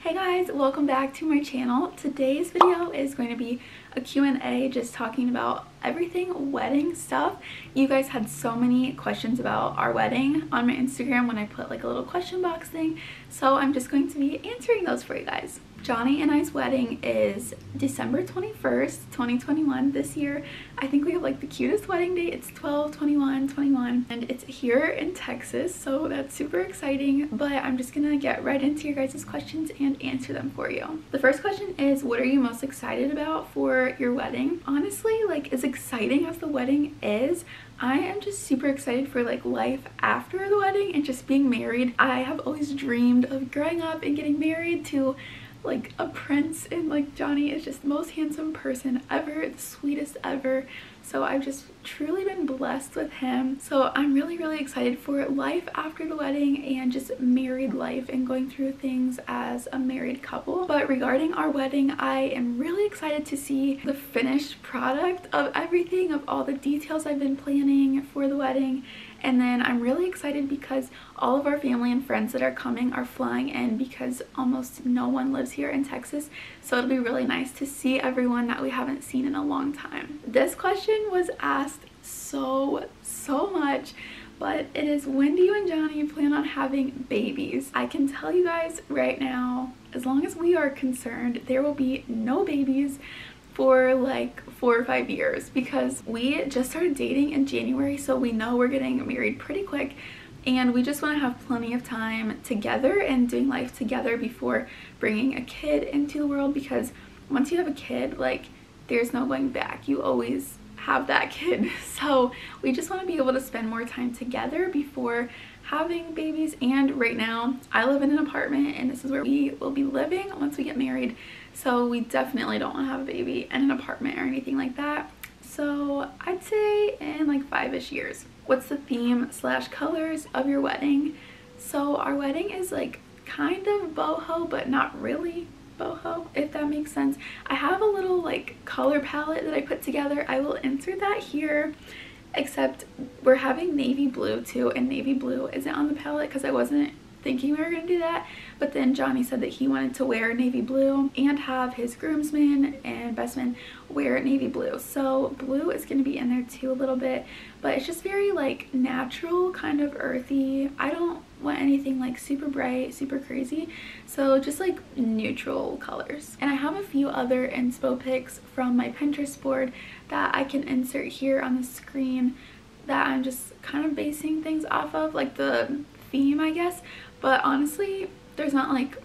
Hey guys, welcome back to my channel. Today's video is going to be a Q&A, just talking about everything wedding stuff. You guys had so many questions about our wedding on my Instagram when I put like a little question box thing, so I'm just going to be answering those for you guys. Johnny and I's wedding is December 21st, 2021 this year. I think we have like the cutest wedding date. It's 12/21/21 and it's here in Texas, so that's super exciting. But I'm just gonna get right into your guys' questions and answer them for you. The first question is, what are you most excited about for your wedding? Honestly, like as exciting as the wedding is, I am just super excited for like life after the wedding and just being married. I have always dreamed of growing up and getting married to like a prince, and like Johnny is just the most handsome person ever, the sweetest ever, so I've just truly been blessed with him. So I'm really excited for life after the wedding and just married life and going through things as a married couple. But regarding our wedding, I am really excited to see the finished product of everything, of all the details I've been planning for the wedding. And then I'm really excited because all of our family and friends that are coming are flying in, because almost no one lives here in Texas, so it'll be really nice to see everyone that we haven't seen in a long time. This question was asked so much, but it is, when do you and Johnny plan on having babies? I can tell you guys right now, as long as we are concerned, there will be no babies for like 4 or 5 years, because we just started dating in January, so we know we're getting married pretty quick, and we just want to have plenty of time together and doing life together before bringing a kid into the world. Because once you have a kid, like there's no going back, you always have that kid. So we just want to be able to spend more time together before having babies. And right now I live in an apartment, and this is where we will be living once we get married, so we definitely don't want to have a baby in an apartment or anything like that. So I'd say in like 5-ish years. What's the theme / colors of your wedding? So our wedding is like kind of boho, but not really boho, if that makes sense. I have a little like color palette that I put together. I will insert that here, except we're having navy blue too, and navy blue isn't on the palette because I wasn't thinking we were gonna do that, but then Johnny said that he wanted to wear navy blue and have his groomsmen and best men wear navy blue, so blue is gonna be in there too a little bit. But it's just very like natural, kind of earthy. I don't want anything like super bright, super crazy, so just like neutral colors. And I have a few other inspo pics from my Pinterest board that I can insert here on the screen that I'm just kind of basing things off of, like the theme, I guess. But honestly, there's not like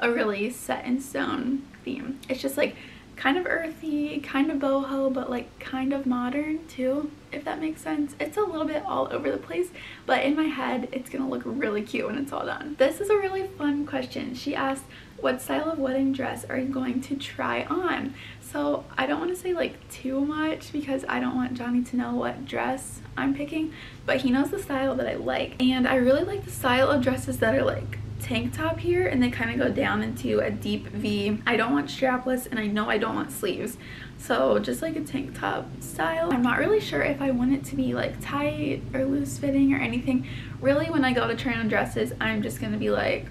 a really set in stone theme. It's just like kind of earthy, kind of boho, but like kind of modern too, if that makes sense. It's a little bit all over the place, but in my head it's gonna look really cute when it's all done. This is a really fun question. She asked, what style of wedding dress are you going to try on? So I don't want to say like too much because I don't want Johnny to know what dress I'm picking, but he knows the style that I like. And I really like the style of dresses that are like tank top here and they kind of go down into a deep V. I don't want strapless, and I know I don't want sleeves, so just like a tank top style. I'm not really sure if I want it to be like tight or loose fitting or anything. Really, when I go to try on dresses, I'm just gonna be like,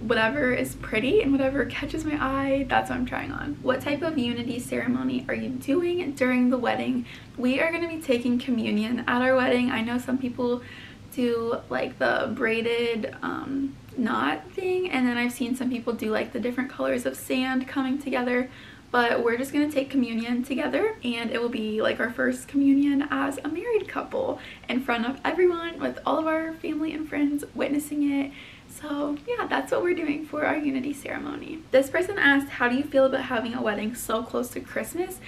whatever is pretty and whatever catches my eye, that's what I'm trying on. What type of unity ceremony are you doing during the wedding? We are going to be taking communion at our wedding. I know some people do like the braided knot thing, and then I've seen some people do like the different colors of sand coming together, but we're just going to take communion together, and it will be like our first communion as a married couple in front of everyone with all of our family and friends witnessing it. So yeah, that's what we're doing for our unity ceremony. This person asked, how do you feel about having a wedding so close to Christmas?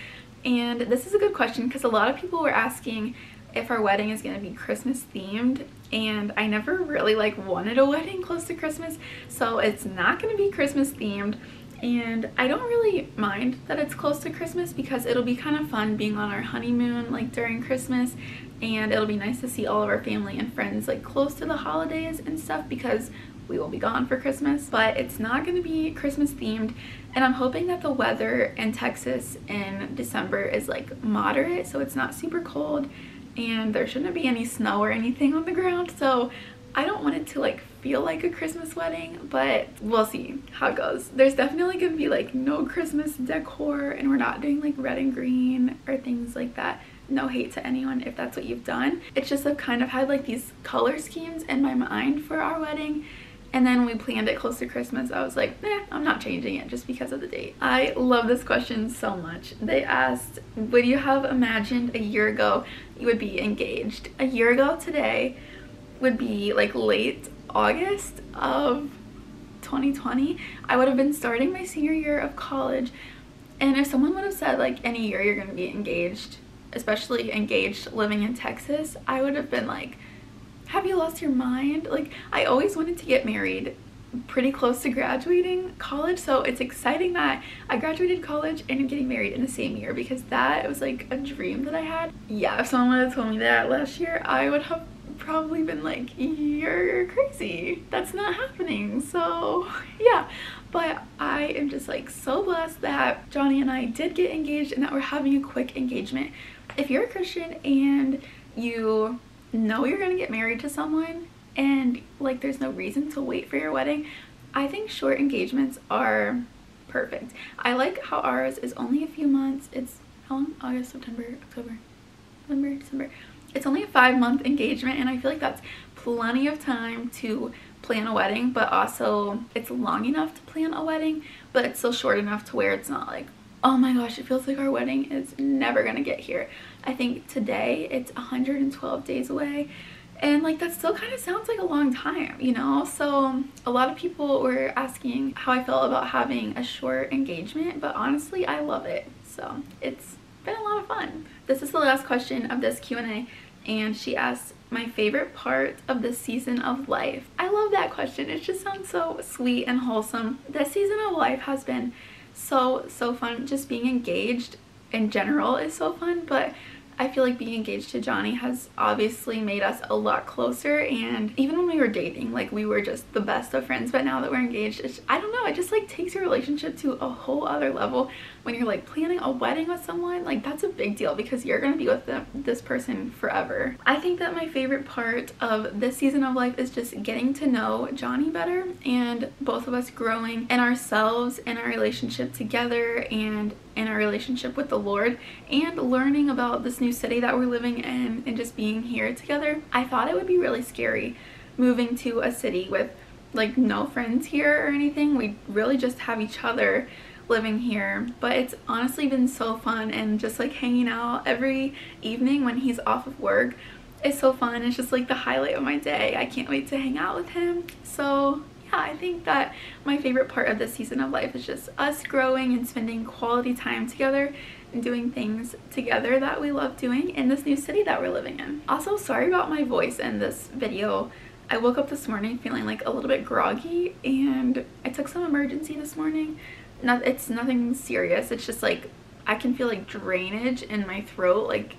And this is a good question because a lot of people were asking if our wedding is going to be Christmas themed, and I never really like wanted a wedding close to Christmas, so it's not going to be Christmas themed. And I don't really mind that it's close to Christmas because it'll be kind of fun being on our honeymoon like during Christmas, and it'll be nice to see all of our family and friends like close to the holidays and stuff because we will be gone for Christmas. But it's not going to be Christmas themed, and I'm hoping that the weather in Texas in December is like moderate, so it's not super cold and there shouldn't be any snow or anything on the ground, so I don't want it to like feel like a Christmas wedding, but we'll see how it goes. There's definitely gonna be like no Christmas decor, and we're not doing like red and green or things like that. No hate to anyone if that's what you've done. It's just I've kind of had like these color schemes in my mind for our wedding, and then we planned it close to Christmas. I was like, nah, I'm not changing it just because of the date. I love this question so much. They asked, would you have imagined a year ago you would be engaged? A year ago today would be like late August of 2020. I would have been starting my senior year of college, and if someone would have said like any year you're gonna be engaged, especially engaged living in Texas, I would have been like, have you lost your mind? Like, I always wanted to get married pretty close to graduating college, so it's exciting that I graduated college and I'm getting married in the same year, because that was like a dream that I had. Yeah, if someone would have told me that last year, I would have probably been like, you're crazy, that's not happening. So yeah, but I am just like so blessed that Johnny and I did get engaged and that we're having a quick engagement. If you're a Christian and you know you're gonna get married to someone and like there's no reason to wait for your wedding, I think short engagements are perfect. I like how ours is only a few months. It's how long? August, September, October, November, December. It's only a 5-month engagement, and I feel like that's plenty of time to plan a wedding, but also it's long enough to plan a wedding, but it's still short enough to where it's not like, oh my gosh, it feels like our wedding is never gonna get here. I think today it's 112 days away, and like that still kind of sounds like a long time, you know? So a lot of people were asking how I felt about having a short engagement, but honestly, I love it. So it's been a lot of fun. This is the last question of this Q&A, and she asked, my favorite part of this season of life. I love that question. It just sounds so sweet and wholesome. This season of life has been so fun. Just being engaged in general is so fun, but I feel like being engaged to Johnny has obviously made us a lot closer, and even when we were dating, like, we were just the best of friends, but now that we're engaged, it's, I don't know, it just like takes your relationship to a whole other level. When you're like planning a wedding with someone, like, that's a big deal because you're gonna be with this person forever. I think that my favorite part of this season of life is just getting to know Johnny better, and both of us growing in ourselves, in our relationship together, and in our relationship with the Lord, and learning about this new city that we're living in and just being here together. I thought it would be really scary moving to a city with like no friends here or anything. We really just have each other living here, but it's honestly been so fun, and just like hanging out every evening when he's off of work is so fun. It's just like the highlight of my day. I can't wait to hang out with him. So I think that my favorite part of this season of life is just us growing and spending quality time together and doing things together that we love doing in this new city that we're living in. Also, sorry about my voice in this video. I woke up this morning feeling like a little bit groggy, and I took some emergency this morning. It's nothing serious. It's just like I can feel like drainage in my throat, like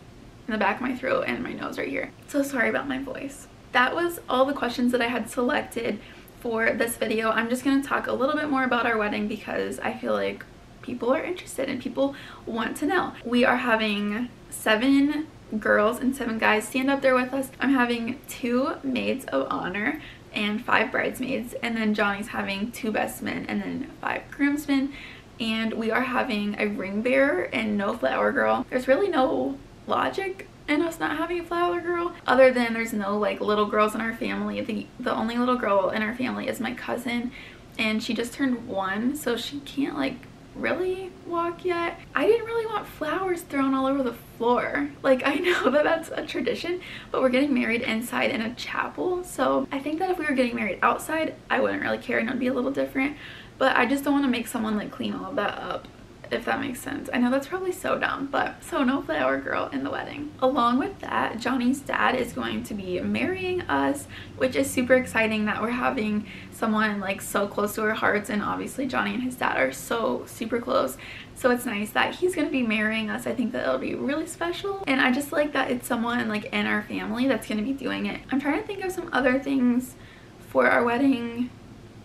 in the back of my throat and my nose right here. So sorry about my voice. That was all the questions that I had selected for this video. I'm just going to talk a little bit more about our wedding because I feel like people are interested and people want to know. We are having 7 girls and 7 guys stand up there with us. I'm having 2 maids of honor and 5 bridesmaids, and then Johnny's having 2 best men and then 5 groomsmen, and we are having a ring bearer and no flower girl. There's really no logic and us not having a flower girl, other than there's no like little girls in our family. The only little girl in our family is my cousin, and she just turned 1, so she can't like really walk yet. I didn't really want flowers thrown all over the floor. Like, I know that that's a tradition, but we're getting married inside in a chapel, so I think that if we were getting married outside, I wouldn't really care and it would be a little different, but I just don't want to make someone like clean all of that up, if that makes sense. I know that's probably so dumb, but so no flower girl in the wedding. Along with that, Johnny's dad is going to be marrying us, which is super exciting that we're having someone like so close to our hearts, and obviously Johnny and his dad are so super close, so it's nice that he's going to be marrying us. I think that it'll be really special, and I just like that it's someone like in our family that's going to be doing it. I'm trying to think of some other things for our wedding.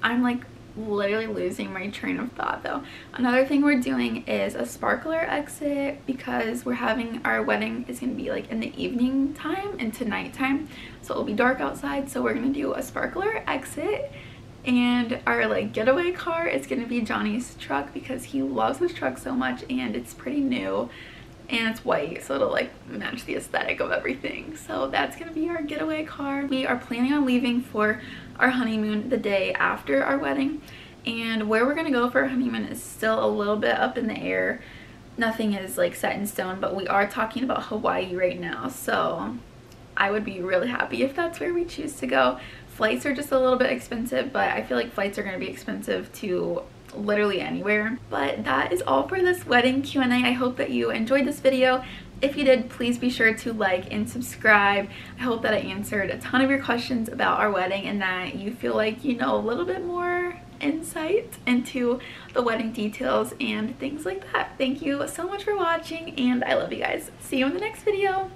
I'm like literally losing my train of thought though. Another thing we're doing is a sparkler exit because we're having our wedding is going to be like in the evening time into nighttime, so it'll be dark outside, so we're going to do a sparkler exit. And our like getaway car is going to be Johnny's truck because he loves his truck so much, and it's pretty new and it's white, so it'll like match the aesthetic of everything. So that's going to be our getaway car. We are planning on leaving for our honeymoon the day after our wedding, and where we're going to go for our honeymoon is still a little bit up in the air. Nothing is like set in stone, but we are talking about Hawaii right now, so I would be really happy if that's where we choose to go. Flights are just a little bit expensive, but I feel like flights are going to be expensive to literally anywhere. But that is all for this wedding Q&A. I hope that you enjoyed this video. If you did, please be sure to like and subscribe. I hope that I answered a ton of your questions about our wedding and that you feel like you know a little bit more insight into the wedding details and things like that. Thank you so much for watching, and I love you guys. See you in the next video.